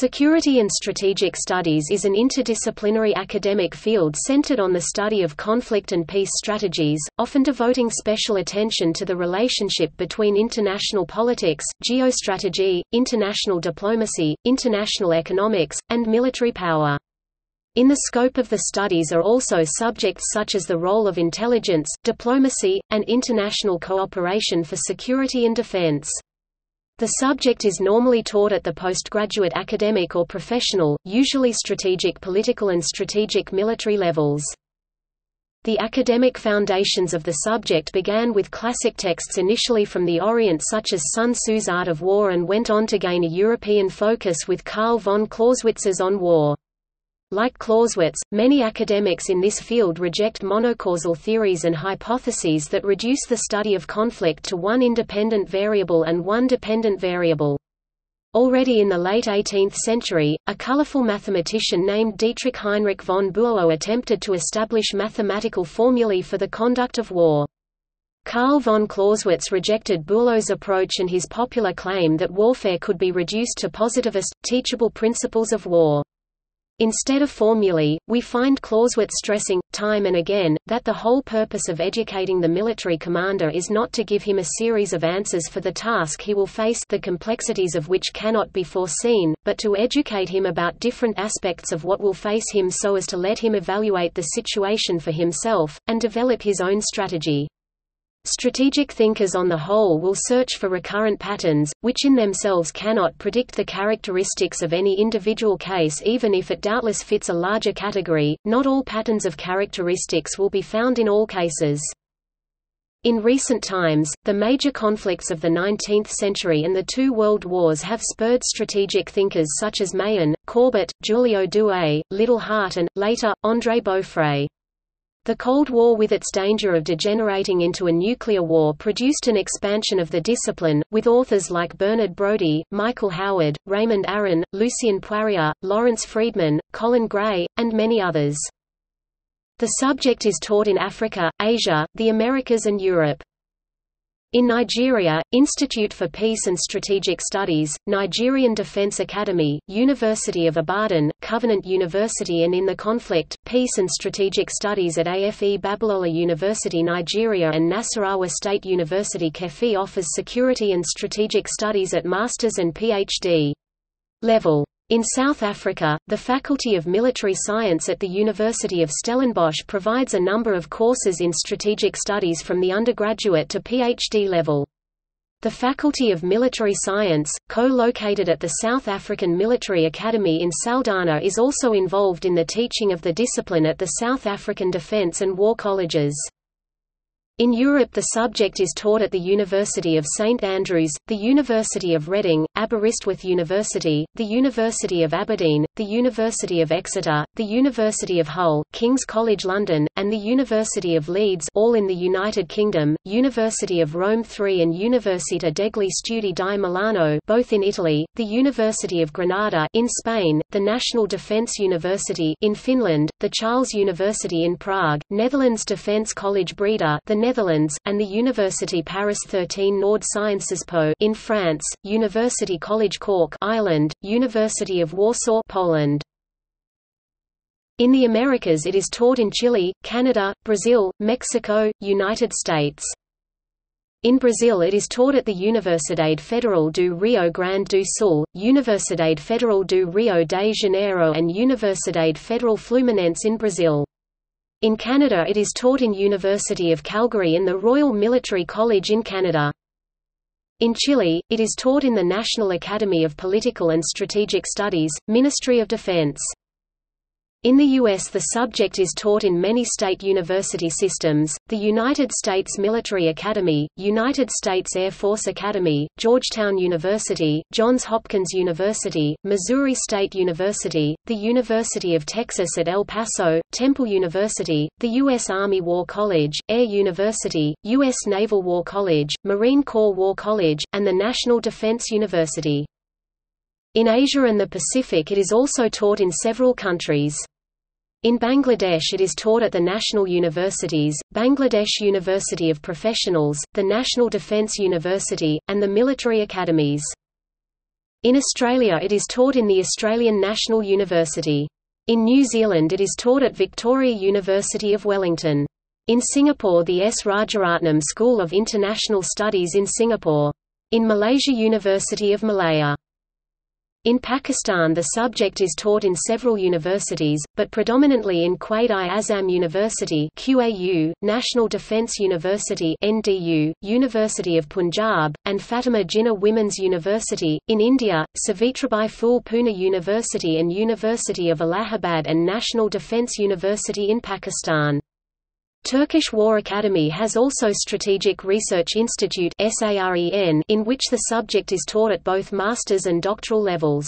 Security and Strategic Studies is an interdisciplinary academic field centered on the study of conflict and peace strategies, often devoting special attention to the relationship between international politics, geostrategy, international diplomacy, international economics, and military power. In the scope of the studies are also subjects such as the role of intelligence, diplomacy, and international cooperation for security and defense. The subject is normally taught at the postgraduate academic or professional, usually strategic political and strategic military levels. The academic foundations of the subject began with classic texts initially from the Orient such as Sun Tzu's Art of War and went on to gain a European focus with Carl von Clausewitz's On War. Like Clausewitz, many academics in this field reject monocausal theories and hypotheses that reduce the study of conflict to one independent variable and one dependent variable. Already in the late 18th century, a colorful mathematician named Dietrich Heinrich von Bulow attempted to establish mathematical formulae for the conduct of war. Carl von Clausewitz rejected Bulow's approach and his popular claim that warfare could be reduced to positivist, teachable principles of war. Instead of formulae, we find Clausewitz stressing, time and again, that the whole purpose of educating the military commander is not to give him a series of answers for the task he will face, the complexities of which cannot be foreseen, but to educate him about different aspects of what will face him so as to let him evaluate the situation for himself, and develop his own strategy. Strategic thinkers on the whole will search for recurrent patterns, which in themselves cannot predict the characteristics of any individual case even if it doubtless fits a larger category. Not all patterns of characteristics will be found in all cases. In recent times, the major conflicts of the 19th century and the two world wars have spurred strategic thinkers such as Mahan, Corbett, Julio Douay, Little Hart and, later, André Beaufre. The Cold War with its danger of degenerating into a nuclear war produced an expansion of the discipline, with authors like Bernard Brodie, Michael Howard, Raymond Aron, Lucien Poirier, Lawrence Friedman, Colin Gray, and many others. The subject is taught in Africa, Asia, the Americas and Europe. In Nigeria, Institute for Peace and Strategic Studies, Nigerian Defense Academy, University of Ibadan, Covenant University and in the conflict, Peace and Strategic Studies at AFE Babalola University Nigeria and Nasarawa State University Kefi offers Security and Strategic Studies at Masters and PhD level. In South Africa, the Faculty of Military Science at the University of Stellenbosch provides a number of courses in strategic studies from the undergraduate to PhD level. The Faculty of Military Science, co-located at the South African Military Academy in Saldanha, is also involved in the teaching of the discipline at the South African Defence and War Colleges. In Europe the subject is taught at the University of St Andrews, the University of Reading, Aberystwyth University, the University of Aberdeen, the University of Exeter, the University of Hull, King's College London, and the University of Leeds, all in the United Kingdom, University of Rome III and Università degli Studi di Milano, both in Italy, the University of Granada in Spain, the National Defence University in Finland, the Charles University in Prague, Netherlands Defence College Breda, the Netherlands, and the Université Paris 13 Nord Sciences Po in France, University College Cork Ireland, University of Warsaw Poland. In the Americas it is taught in Chile, Canada, Brazil, Mexico, United States. In Brazil it is taught at the Universidade Federal do Rio Grande do Sul, Universidade Federal do Rio de Janeiro and Universidade Federal Fluminense in Brazil. In Canada it is taught in University of Calgary and the Royal Military College in Canada. In Chile, it is taught in the National Academy of Political and Strategic Studies, Ministry of Defense. In the U.S. the subject is taught in many state university systems, the United States Military Academy, United States Air Force Academy, Georgetown University, Johns Hopkins University, Missouri State University, the University of Texas at El Paso, Temple University, the U.S. Army War College, Air University, U.S. Naval War College, Marine Corps War College, and the National Defense University. In Asia and the Pacific it is also taught in several countries. In Bangladesh it is taught at the national universities, Bangladesh University of Professionals, the National Defence University, and the military academies. In Australia it is taught in the Australian National University. In New Zealand it is taught at Victoria University of Wellington. In Singapore the S. Rajaratnam School of International Studies in Singapore. In Malaysia University of Malaya. In Pakistan the subject is taught in several universities, but predominantly in Quaid-i-Azam University (QAU), National Defence University (NDU), University of Punjab, and Fatima Jinnah Women's University. In India, Savitribai Phule Pune University and University of Allahabad and National Defence University in Pakistan. Turkish War Academy has also Strategic Research Institute (SAREN) in which the subject is taught at both master's and doctoral levels.